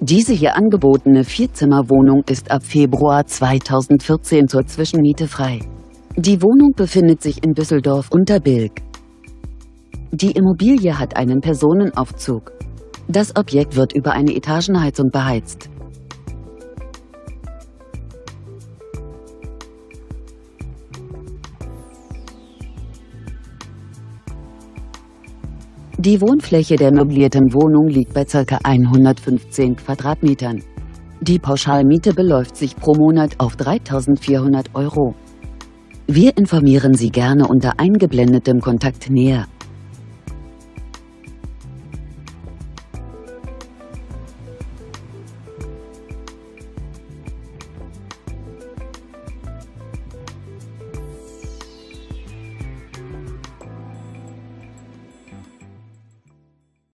Diese hier angebotene Vierzimmerwohnung ist ab Februar 2014 zur Zwischenmiete frei. Die Wohnung befindet sich in Düsseldorf Unterbilk. Die Immobilie hat einen Personenaufzug. Das Objekt wird über eine Etagenheizung beheizt. Die Wohnfläche der möblierten Wohnung liegt bei ca. 115 Quadratmetern. Die Pauschalmiete beläuft sich pro Monat auf 3.400 €. Wir informieren Sie gerne unter eingeblendetem Kontakt näher.